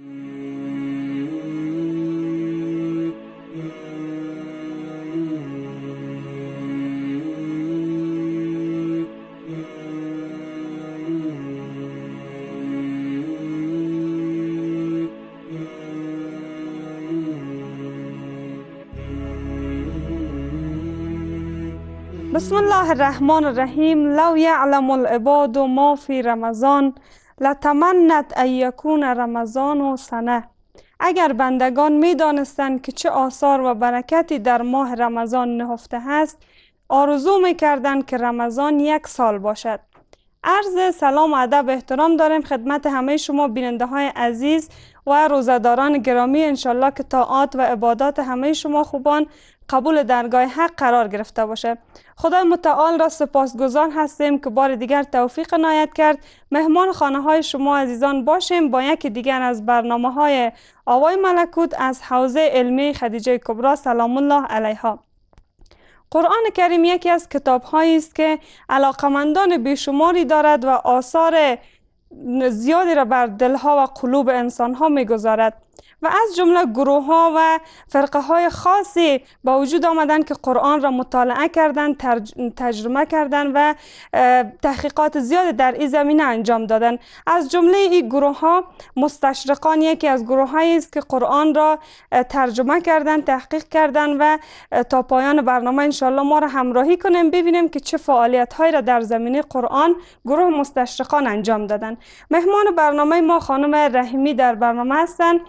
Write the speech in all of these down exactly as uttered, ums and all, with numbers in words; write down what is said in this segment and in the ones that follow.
بسم الله الرحمن الرحیم. لو یعلم العباد ما فی رمضان لتمنت ان یکون رمضان سنه. اگر بندگان می دانستند که چه آثار و برکتی در ماه رمضان نهفته است، آرزو می کردند که رمضان یک سال باشد. عرض سلام و ادب احترام داریم خدمت همه شما بیننده های عزیز و روزه‌داران گرامی. انشالله که طاعات و عبادات همه شما خوبان قبول درگاه حق قرار گرفته باشه. خدای متعال را سپاسگزار هستیم که بار دیگر توفیق عنایت کرد مهمان خانه های شما عزیزان باشیم با یکی دیگر از برنامه های آوای ملکوت از حوزه علمی خدیجه کبرا سلام الله علیها. قرآن کریم یکی از کتاب‌هایی است که علاقمندان بیشماری دارد و آثار زیادی را بر دلها و قلوب انسانها می‌گذارد و از جمله گروه‌ها و فرقه‌های خاصی با وجود آمدند که قرآن را مطالعه کردند، ترجمه کردند و تحقیقات زیادی در این زمینه انجام دادند. از جمله این گروه‌ها مستشرقان یکی از گروه‌هایی است که قرآن را ترجمه کردند، تحقیق کردند و تا پایان برنامه انشالله ما را همراهی کنیم ببینیم که چه فعالیت‌هایی را در زمینه قرآن گروه مستشرقان انجام دادند. مهمان برنامه ما خانم رحیمی در برنامه هستند.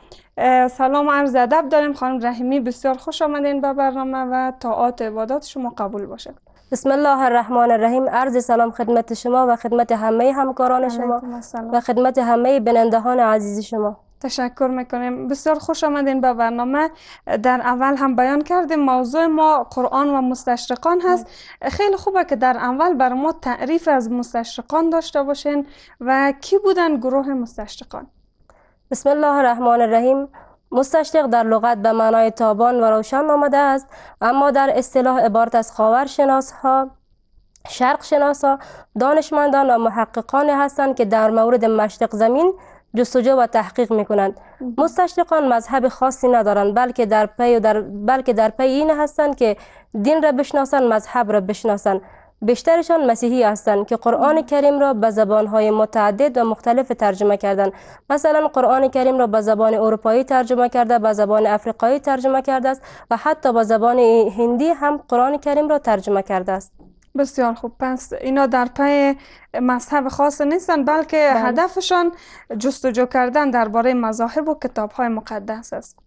سلام عرض ادب داریم خانم رحیمی، بسیار خوش آمدین به برنامه و طاعات عبادات شما قبول باشه. بسم الله الرحمن الرحیم. عرض سلام خدمت شما و خدمت همه همکاران شما و خدمت همه بینندگان عزیز شما. تشکر میکنیم، بسیار خوش آمدین به برنامه. در اول هم بیان کردیم موضوع ما قرآن و مستشرقان هست. خیلی خوبه که در اول بر ما تعریف از مستشرقان داشته باشین و کی بودن گروه مستشرقان؟ بسم الله الرحمن الرحیم. مستشرق در لغت به معنای تابان و روشن آمده است، اما در اصطلاح عبارت از خاورشناس ها، شرق شناس ها، دانشمندان و محققان هستند که در مورد مشرق زمین جستجو و تحقیق می کنند. مستشرقان مذهب خاصی ندارند، بلکه در پی و در بلکه در پی این هستند که دین را بشناسند، مذهب را بشناسند. بیشترشان مسیحی هستند که قرآن کریم را به زبانهای متعدد و مختلف ترجمه کردند. مثلا قرآن کریم را به زبان اروپایی ترجمه کرده، به زبان آفریقایی ترجمه کرده است و حتی به زبان هندی هم قرآن کریم را ترجمه کرده است. بسیار خوب، پس اینا در پی مذهب خاص نیستند، بلکه بله. هدفشان جستجو کردن درباره مذاهب و کتاب‌های مقدس است.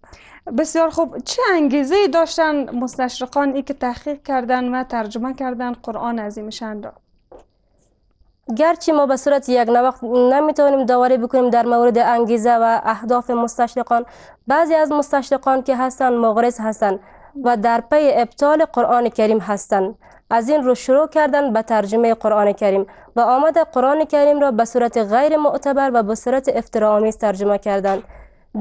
بسیار خوب، چه انگیزه‌ای داشتن مستشرقان ای که تحقیق کردن و ترجمه کردن قرآن عظیم شأن را؟ گرچه ما به صورت یک نواخت نمیتوانیم داوری بکنیم در مورد انگیزه و اهداف مستشرقان. بعضی از مستشرقان که هستند مغرض هستند و در پی ابطال قرآن کریم هستند. از این رو شروع کردن به ترجمه قرآن کریم و آمده قرآن کریم را به صورت غیر معتبر و به صورت افتراآمیز ترجمه کردن.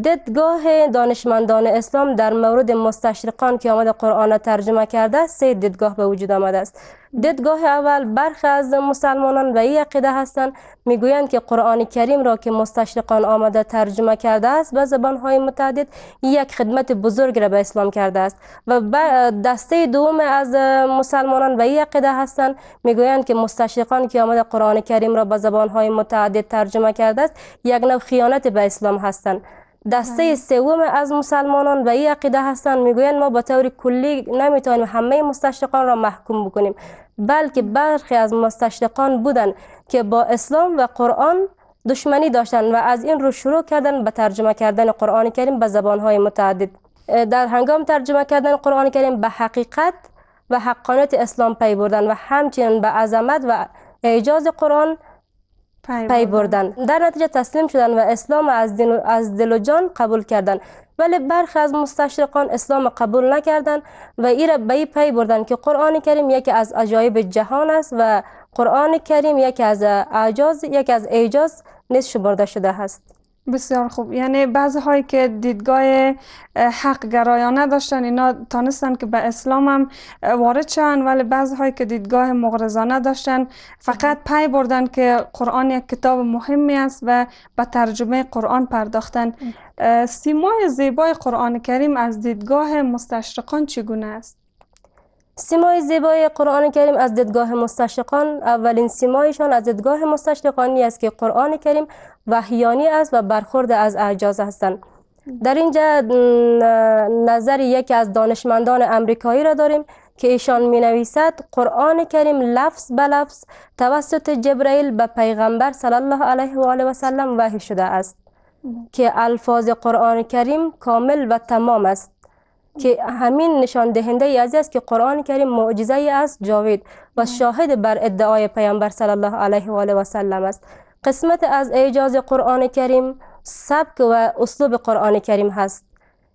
دیدگاه دانشمندان اسلام در مورد مستشرقان که آمده قرآن را ترجمه کرده، سه دیدگاه به وجود آمده است. دیدگاه اول، برخی از مسلمانان به این عقیده هستند میگویند که قرآن کریم را که مستشرقان آمده ترجمه کرده است به زبانهای متعدد، یک خدمت بزرگ را به اسلام کرده است. و دسته دوم از مسلمانان به این عقیده هستند میگویند که مستشرقان که آمده قرآن کریم را به زبانهای متعدد ترجمه کرده است، یک نوع خیانت به اسلام هستند. دسته سوم از مسلمانان به این عقیده هستند میگویند ما به طور کلی نمیتوانیم همه مستشرقان را محکوم بکنیم، بلکه برخی از مستشرقان بودند که با اسلام و قرآن دشمنی داشتند و از این رو شروع کردند به ترجمه کردن قرآن کریم به زبانهای متعدد. در هنگام ترجمه کردن قرآن کریم به حقیقت و حقانیت اسلام پی بردند و همچنین به عظمت و اعجاز قرآن پی بردن. در نتیجه تسلیم شدن و اسلام از, از دل و جان قبول کردن. ولی برخی از مستشرقان اسلام قبول نکردند و این را به این پی بردن که قرآن کریم یکی از عجایب جهان است و قرآن کریم یکی از اعجاز یکی از اعجاز نیز شمرده شده است. بسیار خوب. یعنی بعضی هایی که دیدگاه حق گرایانه داشتن اینا تانستن که به اسلام هم وارد شدن، ولی بعضی هایی که دیدگاه مغرضانه داشتن فقط پی بردن که قرآن یک کتاب مهمی است و به ترجمه قرآن پرداختن. سیمای زیبای قرآن کریم از دیدگاه مستشرقان چگونه است؟ سیمای زیبای قرآن کریم از دیدگاه مستشرقان، اولین سیمایشان از دیدگاه مستشرقانی است که قرآن کریم وحیانی است و برخورد از اعجاز هستند. در اینجا نظر یکی از دانشمندان امریکایی را داریم که ایشان می نویسد قرآن کریم لفظ به لفظ توسط جبرائیل به پیغمبر صلی الله علیه و آله و سلم وحی شده است که الفاظ قرآن کریم کامل و تمام است، که همین نشان دهنده ای است که قرآن کریم معجزه ای است جاوید و شاهد بر ادعای پیامبر صلی الله علیه و آله و سلم است. قسمت از اعجاز قرآن کریم سبک و اسلوب قرآن کریم هست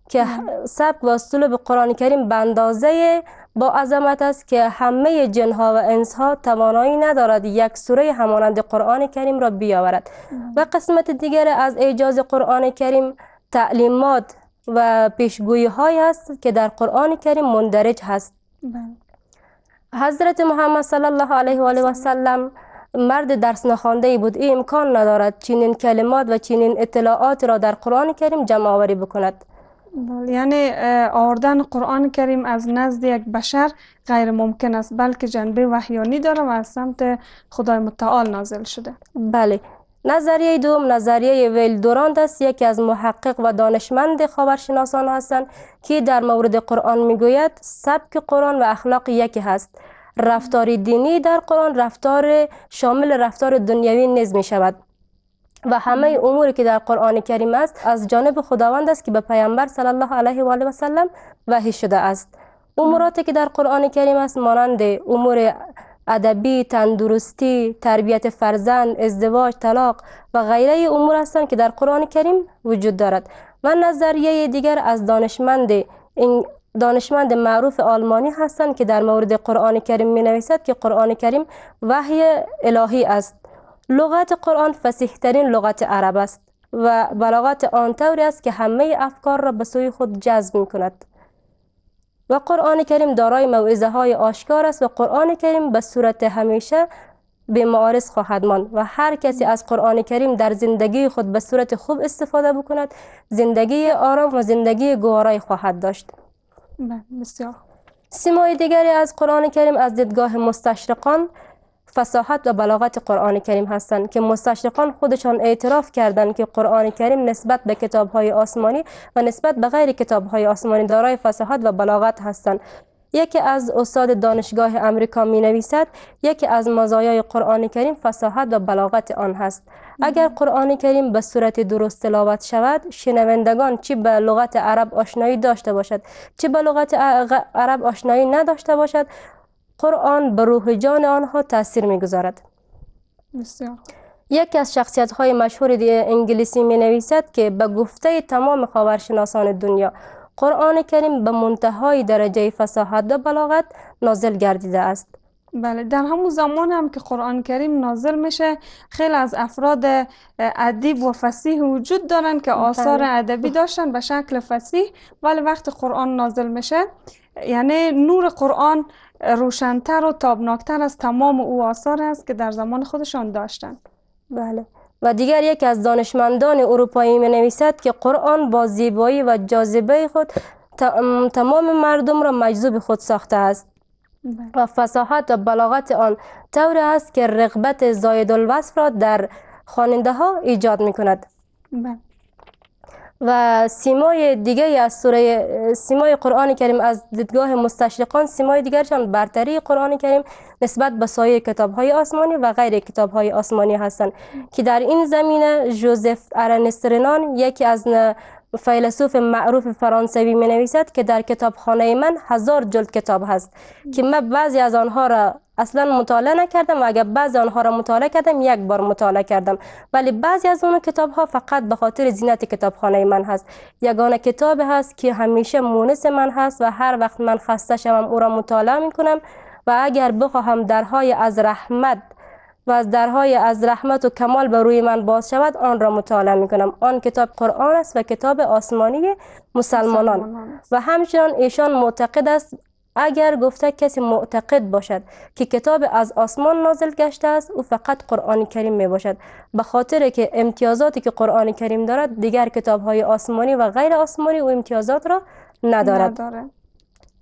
که سبک و اسلوب قرآن کریم به اندازه با عظمت است که همه جنها و انسها توانایی ندارد یک سوره همانند قرآن کریم را بیاورد. و قسمت دیگر از اعجاز قرآن کریم تعلیمات و پیشگویی های است که در قرآن کریم مندرج هست. حضرت محمد صلی الله علیه و آله و سلم مرد درس نخوانده ای بود، این امکان ندارد چنین کلمات و چنین اطلاعات را در قرآن کریم جمع آوری بکند. یعنی آوردن قرآن کریم از نزد یک بشر غیر ممکن است، بلکه جنبه وحیانی داره و از سمت خدای متعال نازل شده. بله. نظریه دوم نظریه ویلدوراند است، یکی از محقق و دانشمند خبرشناسان هستند که در مورد قرآن میگوید سبک قرآن و اخلاق یکی هست، رفتار دینی در قرآن رفتار شامل رفتار دنیوی نیز می شود و همه اموری که در قرآن کریم است از جانب خداوند است که به پیامبر صلی الله علیه و آله و سلم وحی شده است. اموراتی که در قرآن کریم است مانند امور ادبی، تندرستی، تربیت فرزند، ازدواج، طلاق و غیره امور هستند که در قرآن کریم وجود دارد. و نظریه دیگر از دانشمند دانشمند معروف آلمانی هستند که در مورد قرآن کریم می نویسد که قرآن کریم وحی الهی است. لغت قرآن فصیح‌ترین لغت عرب است و بلاغت آن طوری است که همه افکار را به سوی خود جذب می کند. و قرآن کریم دارای موعظه های آشکار است و قرآن کریم به صورت همیشه به معارض خواهد ماند و هر کسی از قرآن کریم در زندگی خود به صورت خوب استفاده بکند زندگی آرام و زندگی گوارای خواهد داشت. بسیار. سیمای دیگری از قرآن کریم از دیدگاه مستشرقان فصاحت و بلاغت قرآن کریم هستند که مستشرقان خودشان اعتراف کردند که قرآن کریم نسبت به کتاب‌های آسمانی و نسبت به غیر کتاب‌های آسمانی دارای فصاحت و بلاغت هستند. یکی از استاد دانشگاه امریکا می نویسد یکی از مزایای قرآن کریم فصاحت و بلاغت آن هست. اگر قرآن کریم به صورت درست تلاوت شود شنوندگان چه به لغت عرب آشنایی داشته باشد چه به لغت عرب آشنایی نداشته باشد قرآن به روح جان آنها تاثیر میگذارد. بسیار. یکی از شخصیت های مشهور انگلیسی می نویسد که به گفته تمام خبرشناسان دنیا قرآن کریم به منتهای درجه فصاحت و بلاغت نازل گردیده است. بله، در همون زمان هم که قرآن کریم نازل میشه خیلی از افراد ادیب و فصیح وجود دارن که آثار ادبی داشتن به شکل فصیح، ولی وقت قرآن نازل میشه یعنی نور قرآن روشنتر و تابناکتر از تمام او آثار است که در زمان خودشان داشتند. بله. و دیگر یکی از دانشمندان اروپایی می نویسد که قرآن با زیبایی و جاذبه خود تمام مردم را مجذوب خود ساخته است. بله. و فصاحت و بلاغت آن طور است که رغبت زاید الوصف را در خواننده ها ایجاد می کند. بله. و سیمای دیگری از سوره سیمای قرآن کریم از دیدگاه مستشرقان سیمای دیگرشان برتری قرآن کریم نسبت به سایر کتاب‌های آسمانی و غیر کتاب‌های آسمانی هستند که در این زمینه جوزف ارنست رنان یکی از فیلسوف معروف فرانسوی می نویسد که در کتابخانه من هزار جلد کتاب هست که من بعضی از آنها را اصلا مطالعه نکردم و اگر بعضی آنها را مطالعه کردم یک بار مطالعه کردم، ولی بعضی از اون کتاب ها فقط به خاطر زینت کتابخانه من هست. یگانه کتاب هست که همیشه مونس من هست و هر وقت من خسته شوم او را مطالعه می کنم و اگر بخواهم درهای از رحمت و از درهای از رحمت و کمال به روی من باز شود آن را مطالعه می کنم. آن کتاب قرآن است و کتاب آسمانی مسلمانان, مسلمانان و همچنان ایشان معتقد است اگر گفته کسی معتقد باشد که کتاب از آسمان نازل گشته است او فقط قرآن کریم می باشد، به خاطر که امتیازاتی که قرآن کریم دارد دیگر کتاب های آسمانی و غیر آسمانی او امتیازات را ندارد. نداره.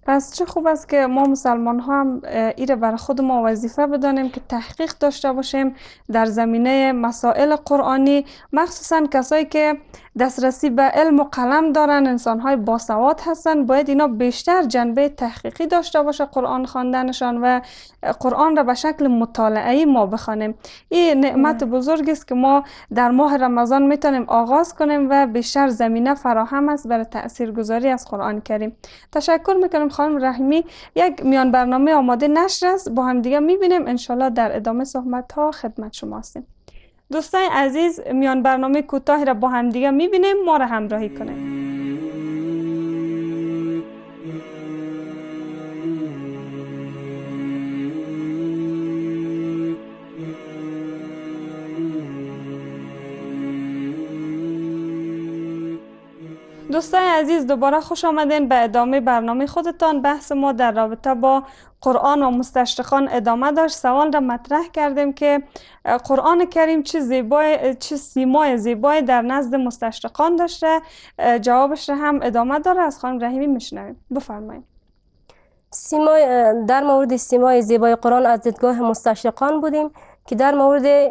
پس چه خوب است که ما مسلمان ها هم ایره بر خود ما وظیفه بدانیم که تحقیق داشته باشیم در زمینه مسائل قرآنی، مخصوصا کسایی که دسترسی به علم و قلم دارن، انسان های باسواد هستن، باید اینا بیشتر جنبه تحقیقی داشته باشه قرآن خواندنشان و قرآن را به شکل مطالعه‌ای ما بخوانیم. این نعمت بزرگی است که ما در ماه رمضان میتونیم آغاز کنیم و بیشتر زمینه فراهم است برای تاثیرگذاری از قرآن کریم. تشکر میکنم خانم رحیمی. یک میان برنامه آماده نشر است، با هم دیگه میبینیم انشالله در ادامه صحبت ها خدمت شما هستیم. دوستان عزیز، میان برنامه کوتاهی را با هم دیگه میبینیم، ما را همراهی کنیم. دوستان عزیز، دوباره خوش آمدین به ادامه برنامه خودتان. بحث ما در رابطه با قرآن و مستشرقان ادامه داشت. سوال را مطرح کردیم که قرآن کریم چه زیبای چه سیمای زیبایی در نزد مستشرقان داشته. جوابش را هم ادامه داره، از خانم رحیمی میشنویم. بفرمایید. سیمای در مورد سیمای زیبای قرآن از دیدگاه مستشرقان بودیم که در مورد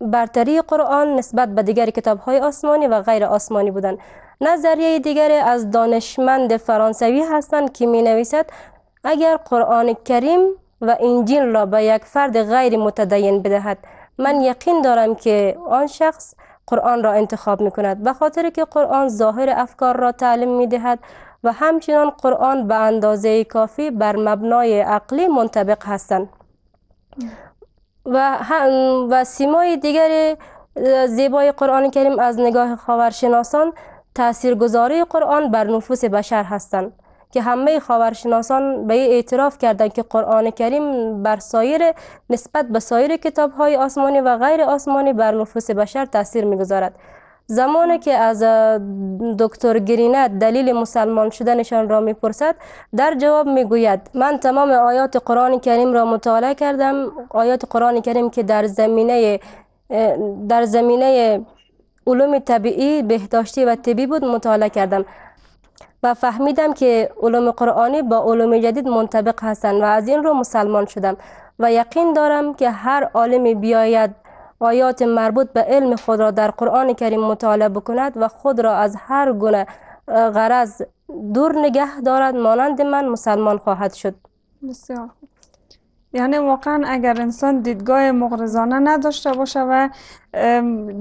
برتری قرآن نسبت به دیگر کتاب‌های آسمانی و غیر آسمانی بودند. نظریه دیگر از دانشمند فرانسوی هستند که می نویسد اگر قرآن کریم و انجیل را به یک فرد غیر متدین بدهد من یقین دارم که آن شخص قرآن را انتخاب می کند، به خاطر که قرآن ظاهر افکار را تعلیم می دهد و همچنان قرآن به اندازه کافی بر مبنای عقلی منطبق هستند. و هم و سیمای دیگر زیبای قرآن کریم از نگاه خاورشناسان تاثیرگذاری قرآن بر نفوس بشر هستند که همه خاورشناسان به اعتراف کردند که قرآن کریم بر سایر نسبت به سایر کتاب‌های آسمانی و غیر آسمانی بر نفوس بشر تاثیر می‌گذارد. زمانی که از دکتر گریناد دلیل مسلمان شدنشان را میپرسد در جواب میگوید من تمام آیات قرآن کریم را مطالعه کردم. آیات قرآن کریم که در زمینه در زمینه علوم طبیعی، بهداشتی و طبی بود مطالعه کردم و فهمیدم که علوم قرآنی با علوم جدید منطبق هستند و از این رو مسلمان شدم و یقین دارم که هر عالم بیاید آیات مربوط به علم خود را در قرآن کریم مطالعه بکند و خود را از هر گونه غرض دور نگه دارد مانند من مسلمان خواهد شد. بسیار خوب. یعنی واقعا اگر انسان دیدگاه مغرضانه نداشته باشه و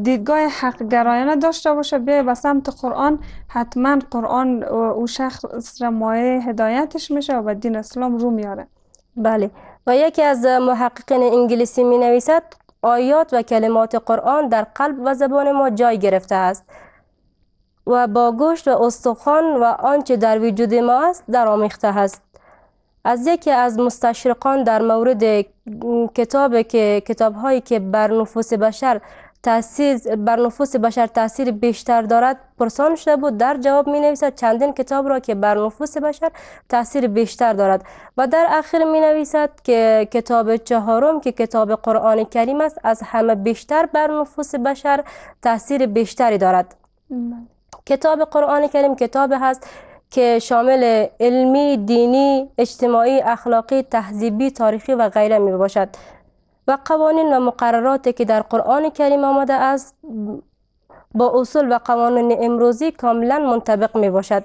دیدگاه حق گرایانه داشته باشه بیای به سمت قرآن، حتما قرآن او شخص را مایه هدایتش میشه و به دین اسلام رو میاره. بله. و یکی از محققین انگلیسی می نویسد آیات و کلمات قرآن در قلب و زبان ما جای گرفته است و با گوشت و استخوان و آنچه در وجود ما است درآمیخته است. از یکی از مستشرقان در مورد کتابی که کتاب‌هایی که بر نفوس بشر تأثیر بر نفوس بشر تأثیر بیشتر دارد پرسان شده بود. در جواب می‌نویسد چندین کتاب را که بر نفوس بشر تأثیر بیشتر دارد و در آخر می‌نویسد که کتاب چهارم که کتاب قرآن کریم است از همه بیشتر بر نفوس بشر تأثیر بیشتری دارد. مم. کتاب قرآن کریم کتاب هست که شامل علمی، دینی، اجتماعی، اخلاقی، تهذیبی، تاریخی و غیره می باشد و قوانین و مقرراتی که در قرآن کریم آمده است با اصول و قوانین امروزی کاملا منطبق می باشد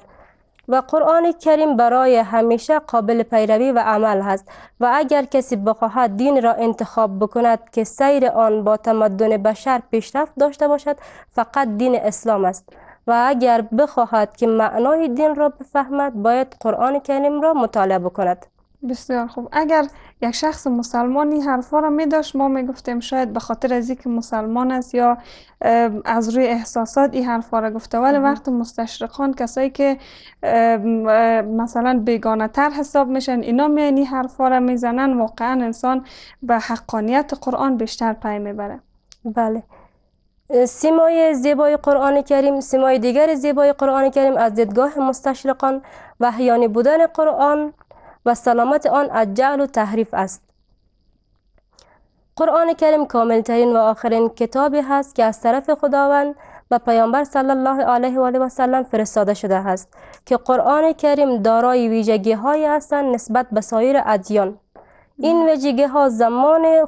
و قرآن کریم برای همیشه قابل پیروی و عمل هست و اگر کسی بخواهد دین را انتخاب بکند که سیر آن با تمدن بشر پیشرفت داشته باشد فقط دین اسلام است و اگر بخواهد که معنای دین را بفهمد باید قرآن کریم را مطالعه بکند. بسیار خوب. اگر یک شخص مسلمانی حرفا را می داشت، ما می گفتیم شاید به خاطر از اینکه مسلمان است یا از روی احساسات این حرفا را گفته، ولی وقت مستشرقان کسایی که مثلا بیگانه تر حساب میشن اینا میان این حرفا را میزنن، واقعا انسان به حقانیت قرآن بیشتر پی میبره. بله، سیمای زیبای قرآن کریم، سیمای دیگر زیبای قرآن کریم از دیدگاه مستشرقان و حیانی بودن قرآن و سلامت آن از جعل و تحریف است. قرآن کریم کاملترین و آخرین کتابی هست که از طرف خداوند به پیامبر صلی الله علیه و آله و سلم فرستاده شده است که قرآن کریم دارای ویژگی هایی هستند نسبت به سایر ادیان. این ویژگی ها زمان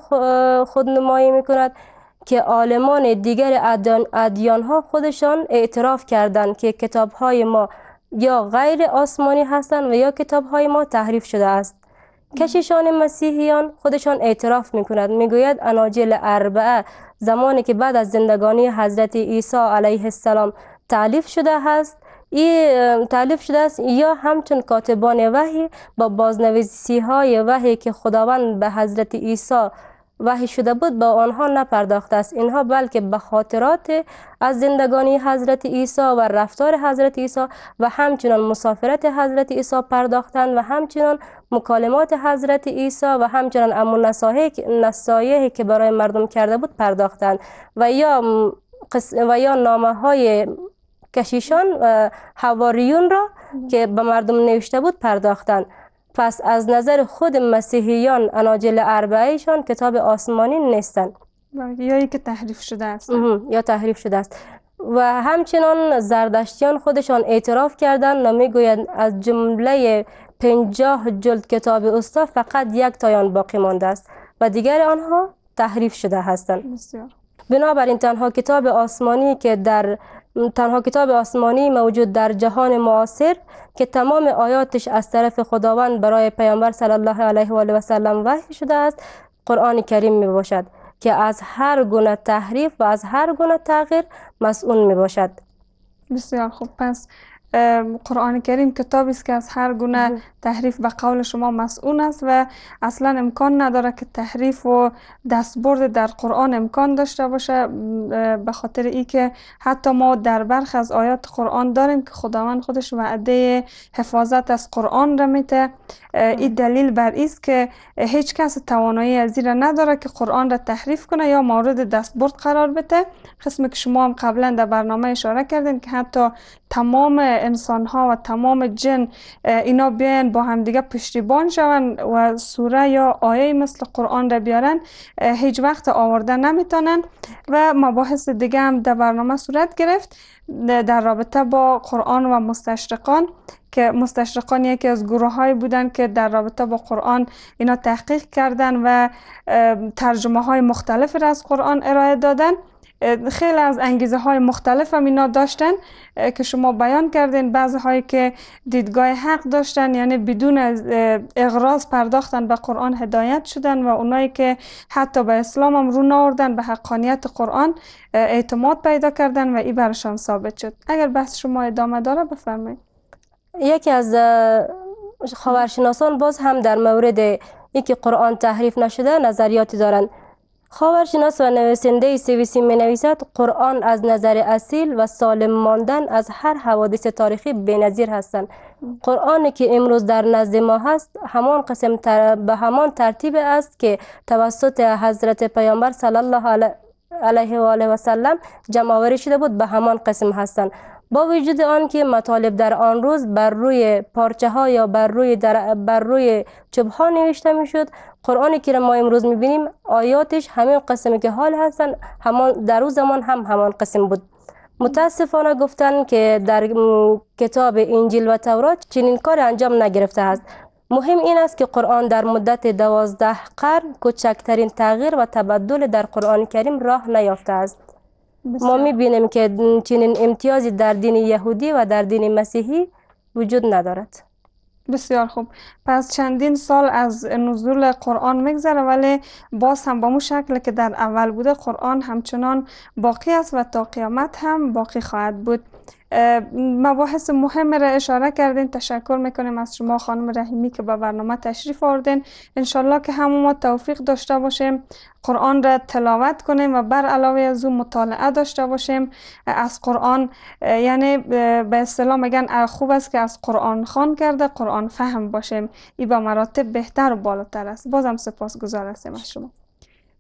خودنمایی می کند که عالمان دیگر ادیان ها خودشان اعتراف کردند که کتاب های ما یا غیر آسمانی هستند و یا کتاب های ما تحریف شده است. کشیشان مسیحیان خودشان اعتراف می کند، می گوید اناجیل اربعه زمانی که بعد از زندگانی حضرت عیسی علیه السلام تألیف شده است، این تألیف شده است یا همچون کاتبان وحی با بازنویسی های وحی که خداوند به حضرت عیسی وحی شده بود با آنها نپرداخته است. اینها بلکه به خاطرات از زندگانی حضرت عیسی و رفتار حضرت عیسی و همچنان مسافرت حضرت عیسی پرداختند و همچنان مکالمات حضرت عیسی و همچنان امون نصایحی که برای مردم کرده بود پرداختند و یا و یا نامه های کشیشان حواریون را که به مردم نوشته بود پرداختند. پس از نظر خود مسیحیان اناجیل اربعه‌شان کتاب آسمانی نیستند یا اینکه تحریف شده است یا تحریف شده است. و همچنان زردشتیان خودشان اعتراف کردند و میگویند از جمله پنجاه جلد کتاب اوستا فقط یک تایان باقی مانده است و دیگر آنها تحریف شده هستند. بنابراین تنها کتاب آسمانی که در تنها کتاب آسمانی موجود در جهان معاصر که تمام آیاتش از طرف خداوند برای پیامبر صلی الله علیه و آله و سلم وحی شده است قرآن کریم می باشد که از هر گونه تحریف و از هر گونه تغییر مسئول می باشد. بسیار خوب، پس قرآن کریم کتابی است که از هر گونه تحریف به قول شما مسئول است و اصلا امکان نداره که تحریف و دستبرد در قرآن امکان داشته باشه، به خاطر ای که حتی ما در برخی از آیات قرآن داریم که خداوند خودش وعده حفاظت از قرآن را میده. این دلیل بر است که هیچ کس توانایی از این را نداره که قرآن را تحریف کنه یا مورد دستبرد قرار بده. قسمی که شما هم قبلا در برنامه اشاره کردین که حتی تمام انسان ها و تمام جن اینا بیان با همدیگه پشتیبان شوند و سوره یا آیه مثل قرآن را بیارن هیچ وقت آورده نمیتونن و مباحث دیگه هم در برنامه صورت گرفت در رابطه با قرآن و مستشرقان که مستشرقان یکی از گروه های بودن که در رابطه با قرآن اینا تحقیق کردن و ترجمه های مختلف را از قرآن ارائه دادن. خیلی از انگیزه های مختلف هم اینا داشتن که شما بیان کردین، بعضی هایی که دیدگاه حق داشتن یعنی بدون اغراض پرداختن به قرآن هدایت شدن و اونایی که حتی به اسلام هم رو ناوردن به حقانیت قرآن اعتماد پیدا کردن و این برشان ثابت شد. اگر بحث شما ادامه داره بفرمایید. یکی از خبرشناسان باز هم در مورد اینکه قرآن تحریف نشده نظریاتی دارند. خاورشناس و نویسنده سوئیسی می نویسد قرآن از نظر اصیل و سالم ماندن از هر حوادث تاریخی بی‌نظیر هستند. قرآنی که امروز در نزد ما هست همان قسم تر... به همان ترتیب است که توسط حضرت پیامبر صلی الله علی... علیه و آله و سلم جمع‌آوری شده بود به همان قسم هستند. با وجود آن که مطالب در آن روز بر روی پارچه ها یا بر روی, در... بر روی چوب ها نوشته می شد، قرآنی که ما امروز می بینیم آیاتش همین قسمی که حال هستند همان در روز زمان هم همان قسم بود. متاسفانه گفتن که در کتاب انجیل و تورات چنین کار انجام نگرفته است. مهم این است که قرآن در مدت دوازده قرن کوچکترین تغییر و تبدل در قرآن کریم راه نیافته است. بسیار. ما میبینیم که چنین امتیازی در دین یهودی و در دین مسیحی وجود ندارد. بسیار خوب، پس چندین سال از نزول قرآن میگذره ولی باز هم با اون شکل که در اول بوده قرآن همچنان باقی است و تا قیامت هم باقی خواهد بود. مباحث مهم را اشاره کردین. تشکر میکنیم از شما خانم رحیمی که به برنامه تشریف آوردین. انشالله که همون ما توفیق داشته باشیم قرآن را تلاوت کنیم و بر علاوه از اون مطالعه داشته باشیم از قرآن. یعنی به اصطلاح میگن خوب است که از قرآن خوان کرده قرآن فهم باشیم، این به مراتب بهتر و بالاتر است. بازم سپاسگزار هستیم از شما.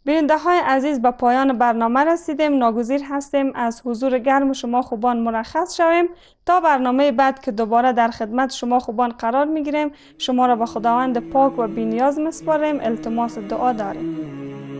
بیننده های عزیز، به پایان برنامه رسیدیم. ناگزیر هستیم از حضور گرم شما خوبان مرخص شویم تا برنامه بعد که دوباره در خدمت شما خوبان قرار میگیریم. شما را به خداوند پاک و بی‌نیاز میسپاریم. التماس دعا داریم.